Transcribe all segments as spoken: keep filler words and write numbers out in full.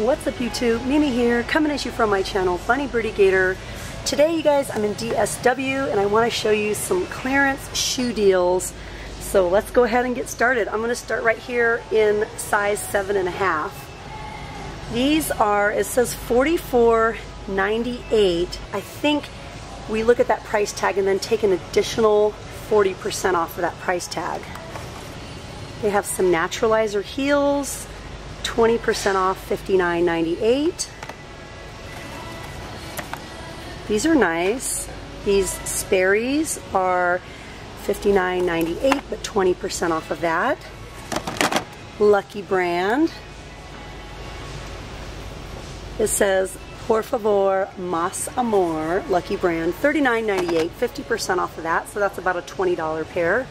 What's up YouTube, Mimi here, coming at you from my channel, Bunny Birdy Gator. Today you guys, I'm in D S W and I want to show you some clearance shoe deals. So let's go ahead and get started. I'm going to start right here in size seven and a half. These are, it says forty-four ninety-eight. I think we look at that price tag and then take an additional forty percent off of that price tag. They have some Naturalizer heels. twenty percent off, fifty-nine ninety-eight. These are nice. These Sperry's are fifty-nine ninety-eight, but twenty percent off of that. Lucky Brand. It says Por Favor Mas Amor, Lucky Brand, thirty-nine ninety-eight, fifty percent off of that, so that's about a twenty dollar pair.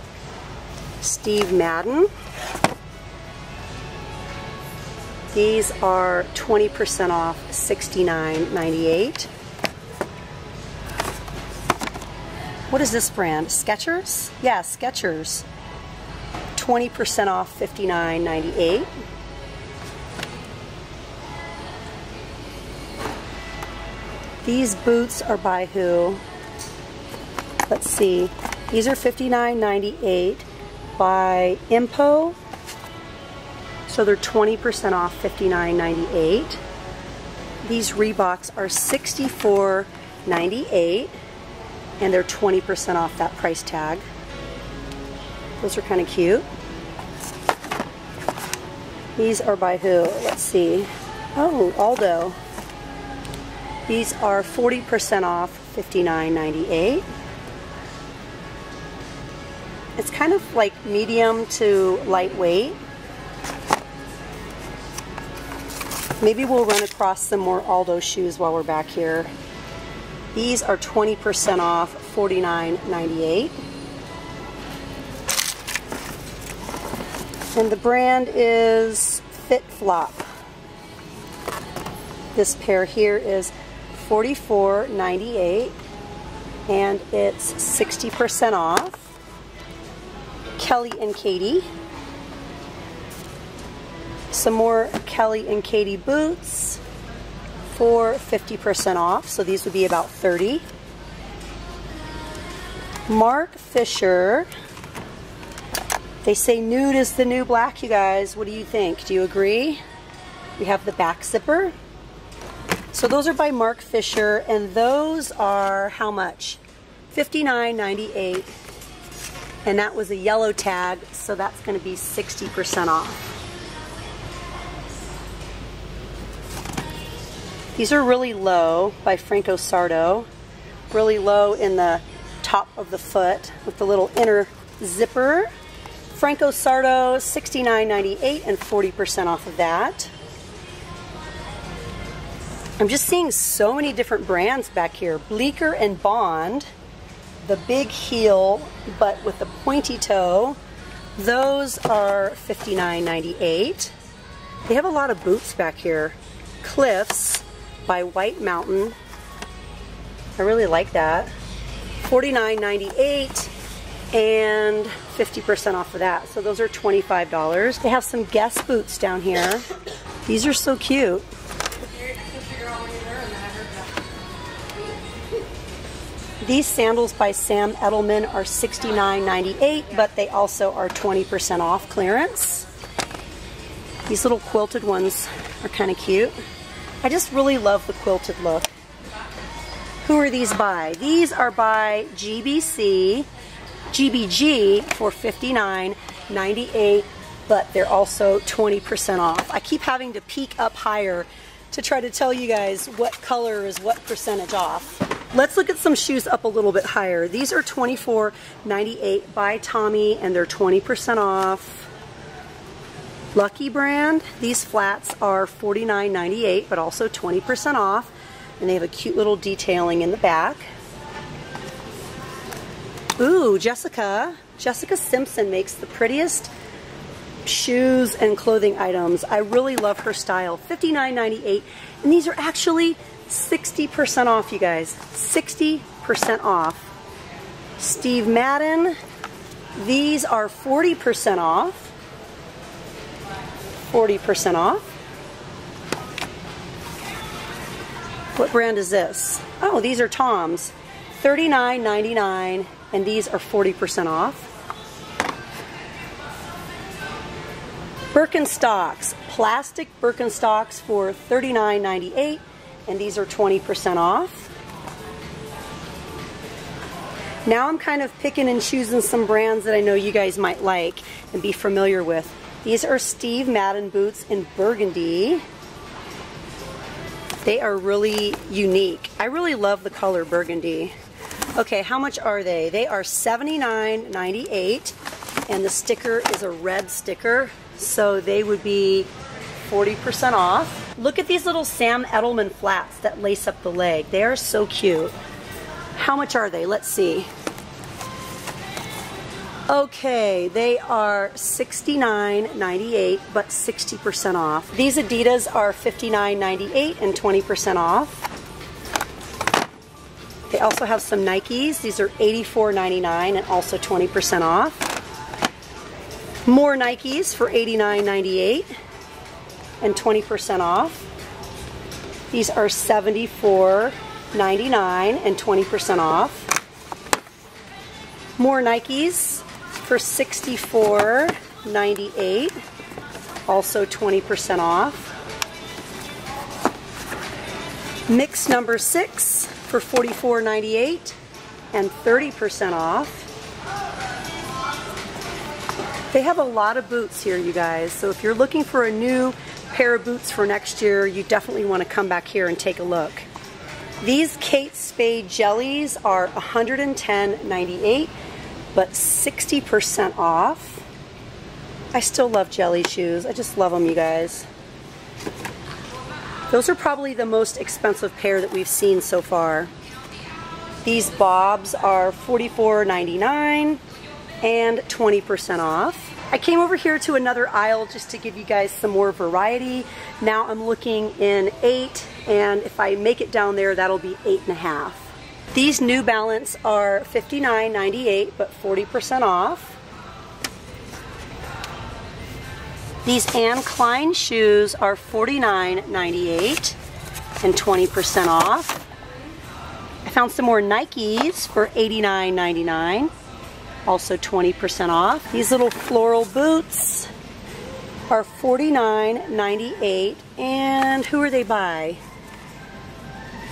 Steve Madden. These are twenty percent off, sixty-nine ninety-eight. What is this brand? Skechers? Yeah, Skechers. twenty percent off, fifty-nine ninety-eight. These boots are by who? Let's see. These are fifty-nine ninety-eight by Impo. So they're twenty percent off, fifty-nine ninety-eight. These Reeboks are sixty-four ninety-eight, and they're twenty percent off that price tag. Those are kind of cute. These are by who? Let's see. Oh, Aldo. These are forty percent off, fifty-nine ninety-eight. It's kind of like medium to lightweight. Maybe we'll run across some more Aldo shoes while we're back here. These are twenty percent off, forty-nine ninety-eight. And the brand is FitFlop. This pair here is forty-four ninety-eight and it's sixty percent off. Kelly and Katie. Some more Kelly and Katie boots for fifty percent off, so these would be about thirty. Mark Fisher. They say nude is the new black, you guys. What do you think? Do you agree? We have the back zipper. So those are by Mark Fisher, and those are how much? fifty-nine ninety-eight. And that was a yellow tag, so that's going to be sixty percent off. These are really low by Franco Sarto. Really low in the top of the foot with the little inner zipper. Franco Sarto, sixty-nine ninety-eight and forty percent off of that. I'm just seeing so many different brands back here. Bleecker and Bond, the big heel but with the pointy toe. Those are fifty-nine ninety-eight. They have a lot of boots back here. Cliffs by White Mountain. I really like that. forty-nine ninety-eight and fifty percent off of that. So those are twenty-five dollars. They have some Guess boots down here. These are so cute. These sandals by Sam Edelman are sixty-nine ninety-eight, but they also are twenty percent off clearance. These little quilted ones are kind of cute. I just really love the quilted look. Who are these by? These are by G B C, G B G for fifty-nine ninety-eight, but they're also twenty percent off. I keep having to peek up higher to try to tell you guys what color is what percentage off. Let's look at some shoes up a little bit higher. These are twenty-four ninety-eight by Tommy, and they're twenty percent off. Lucky Brand, these flats are forty-nine ninety-eight, but also twenty percent off, and they have a cute little detailing in the back. Ooh, Jessica. Jessica Simpson makes the prettiest shoes and clothing items. I really love her style. fifty-nine ninety-eight, and these are actually sixty percent off, you guys. sixty percent off. Steve Madden, these are forty percent off. forty percent off. What brand is this? Oh, these are Toms. thirty-nine ninety-nine, and these are forty percent off. Birkenstocks, plastic Birkenstocks for thirty-nine ninety-eight, and these are twenty percent off. Now I'm kind of picking and choosing some brands that I know you guys might like and be familiar with. These are Steve Madden boots in burgundy. They are really unique. I really love the color burgundy. Okay, how much are they? They are seventy-nine ninety-eight, and the sticker is a red sticker, so they would be forty percent off. Look at these little Sam Edelman flats that lace up the leg. They are so cute. How much are they? Let's see. Okay, they are sixty-nine ninety-eight, but sixty percent off. These Adidas are fifty-nine ninety-eight and twenty percent off. They also have some Nikes. These are eighty-four ninety-nine and also twenty percent off. More Nikes for eighty-nine ninety-eight and twenty percent off. These are seventy-four ninety-nine and twenty percent off. More Nikes for sixty-four ninety-eight, also twenty percent off. Mix number six for forty-four ninety-eight and thirty percent off. They have a lot of boots here, you guys, so if you're looking for a new pair of boots for next year, you definitely want to come back here and take a look. These Kate Spade jellies are one hundred ten ninety-eight, but sixty percent off. I still love jelly shoes. I just love them, you guys. Those are probably the most expensive pair that we've seen so far. These Bobs are forty-four ninety-nine and twenty percent off. I came over here to another aisle just to give you guys some more variety. Now I'm looking in eight, and if I make it down there, that'll be eight and a half. These New Balance are fifty-nine ninety-eight, but forty percent off. These Anne Klein shoes are forty-nine ninety-eight and twenty percent off. I found some more Nikes for eighty-nine ninety-nine, also twenty percent off. These little floral boots are forty-nine ninety-eight, and who are they by?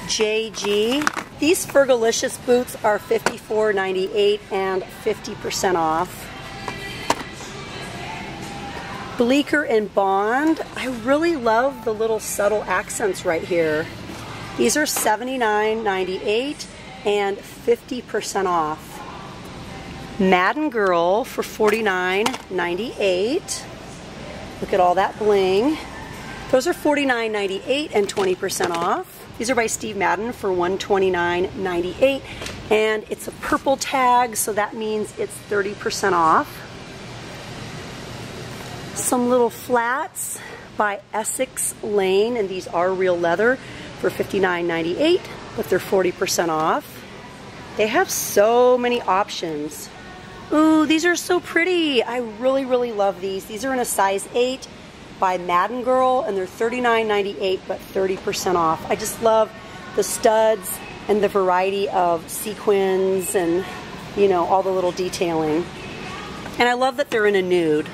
J G. These Fergalicious boots are fifty-four ninety-eight and fifty percent off. Bleecker and Bond. I really love the little subtle accents right here. These are seventy-nine ninety-eight and fifty percent off. Madden Girl for forty-nine ninety-eight. Look at all that bling. Those are forty-nine ninety-eight and twenty percent off. These are by Steve Madden for one twenty-nine ninety-eight, and it's a purple tag, so that means it's thirty percent off. Some little flats by Essex Lane, and these are real leather for fifty-nine ninety-eight, but they're forty percent off. They have so many options. Ooh, these are so pretty. I really, really love these. These are in a size eight by Madden Girl, and they're thirty-nine ninety-eight, but thirty percent off. I just love the studs and the variety of sequins and, you know, all the little detailing. And I love that they're in a nude.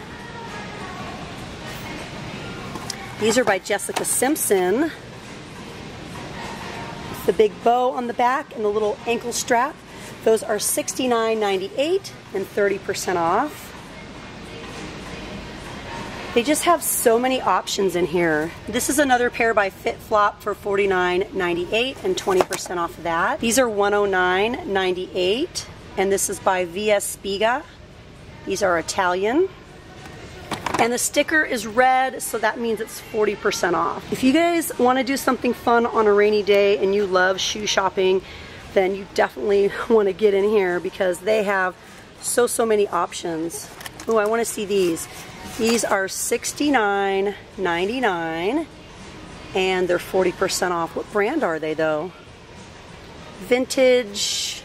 These are by Jessica Simpson. The big bow on the back and the little ankle strap. Those are sixty-nine ninety-eight and thirty percent off. They just have so many options in here. This is another pair by FitFlop for forty-nine ninety-eight and twenty percent off of that. These are one oh nine ninety-eight, and this is by Via Spiga. These are Italian. And the sticker is red, so that means it's forty percent off. If you guys want to do something fun on a rainy day and you love shoe shopping, then you definitely want to get in here because they have so, so many options. Oh, I want to see these. These are sixty-nine ninety-nine, and they're forty percent off. What brand are they, though? Vintage,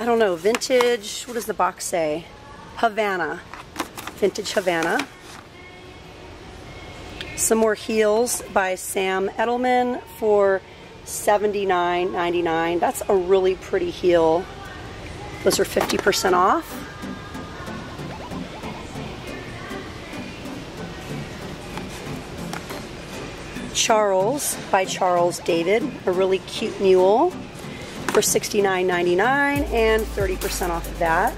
I don't know, vintage, what does the box say? Havana, vintage Havana. Some more heels by Sam Edelman for seventy-nine ninety-nine. That's a really pretty heel. Those are fifty percent off. Charles by Charles David, a really cute mule for sixty-nine ninety-nine, and thirty percent off of that.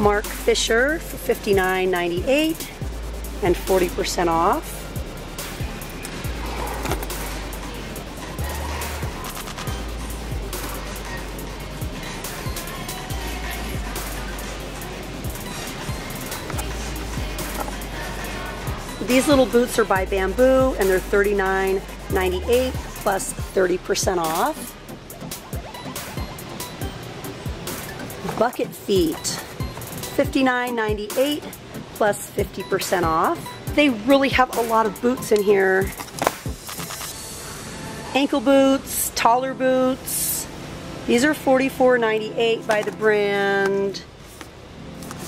Mark Fisher for fifty-nine ninety-eight and forty percent off. These little boots are by Bamboo and they're thirty-nine ninety-eight plus thirty percent off. Bucket feet, fifty-nine ninety-eight plus fifty percent off. They really have a lot of boots in here. Ankle boots, taller boots. These are forty-four ninety-eight by the brand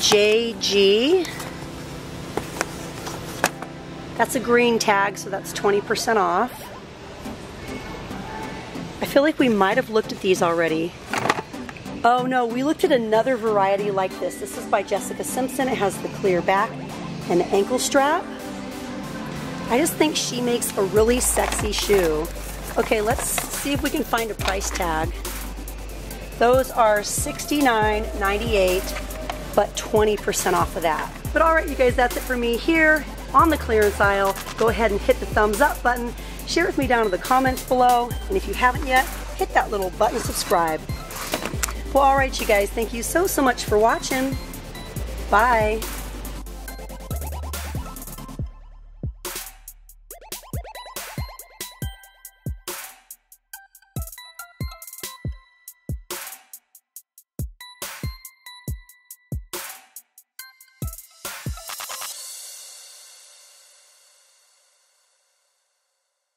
J G. That's a green tag, so that's twenty percent off. I feel like we might have looked at these already. Oh no, we looked at another variety like this. This is by Jessica Simpson. It has the clear back and the ankle strap. I just think she makes a really sexy shoe. Okay, let's see if we can find a price tag. Those are sixty-nine ninety-eight, but twenty percent off of that. But all right, you guys, that's it for me here on the clearance aisle. Go ahead and hit the thumbs up button, share with me down in the comments below, and if you haven't yet, hit that little button subscribe. Well, all right you guys, thank you so so much for watching. Bye.